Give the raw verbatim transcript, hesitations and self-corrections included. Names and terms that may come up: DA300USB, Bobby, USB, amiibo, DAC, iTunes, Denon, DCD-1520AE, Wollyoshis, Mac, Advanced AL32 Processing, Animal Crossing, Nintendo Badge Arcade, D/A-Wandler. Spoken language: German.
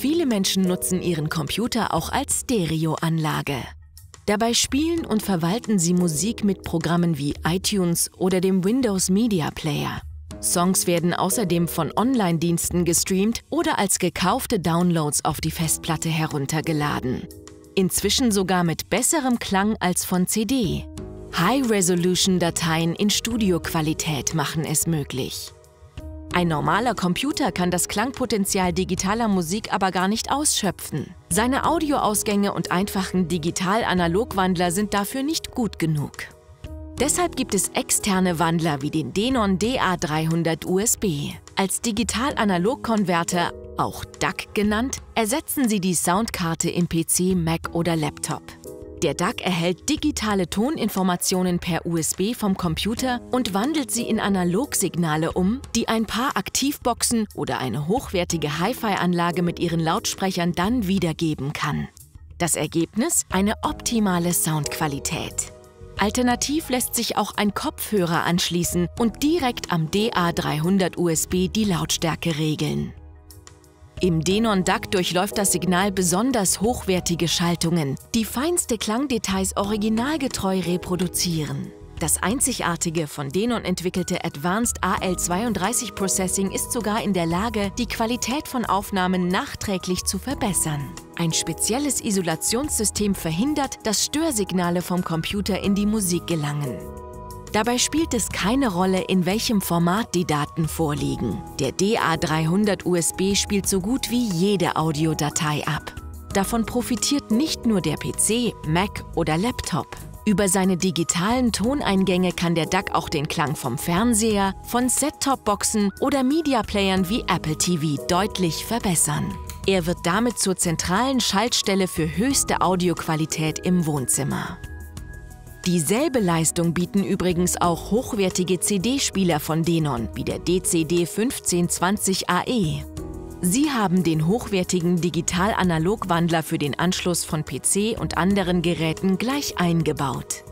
Viele Menschen nutzen ihren Computer auch als Stereoanlage. Dabei spielen und verwalten sie Musik mit Programmen wie iTunes oder dem Windows Media Player. Songs werden außerdem von Online-Diensten gestreamt oder als gekaufte Downloads auf die Festplatte heruntergeladen. Inzwischen sogar mit besserem Klang als von C D. High-Resolution-Dateien in Studioqualität machen es möglich. Ein normaler Computer kann das Klangpotenzial digitaler Musik aber gar nicht ausschöpfen. Seine Audioausgänge und einfachen Digital-Analog-Wandler sind dafür nicht gut genug. Deshalb gibt es externe Wandler wie den Denon D A dreihundert U S B. Als Digital-Analog-Konverter, auch D A C genannt, ersetzen sie die Soundkarte im P C, Mac oder Laptop. Der D A C erhält digitale Toninformationen per U S B vom Computer und wandelt sie in Analogsignale um, die ein paar Aktivboxen oder eine hochwertige Hi-Fi-Anlage mit ihren Lautsprechern dann wiedergeben kann. Das Ergebnis? Eine optimale Soundqualität. Alternativ lässt sich auch ein Kopfhörer anschließen und direkt am D A dreihundert U S B die Lautstärke regeln. Im Denon D A C durchläuft das Signal besonders hochwertige Schaltungen, die feinste Klangdetails originalgetreu reproduzieren. Das einzigartige, von Denon entwickelte Advanced A L zweiunddreißig Processing ist sogar in der Lage, die Qualität von Aufnahmen nachträglich zu verbessern. Ein spezielles Isolationssystem verhindert, dass Störsignale vom Computer in die Musik gelangen. Dabei spielt es keine Rolle, in welchem Format die Daten vorliegen. Der D A dreihundert U S B spielt so gut wie jede Audiodatei ab. Davon profitiert nicht nur der P C, Mac oder Laptop. Über seine digitalen Toneingänge kann der D A C auch den Klang vom Fernseher, von Set-Top-Boxen oder Media-Playern wie Apple T V deutlich verbessern. Er wird damit zur zentralen Schaltstelle für höchste Audioqualität im Wohnzimmer. Dieselbe Leistung bieten übrigens auch hochwertige C D-Spieler von Denon, wie der D C D fünfzehn zwanzig A E. Sie haben den hochwertigen Digital-Analog-Wandler für den Anschluss von P C und anderen Geräten gleich eingebaut.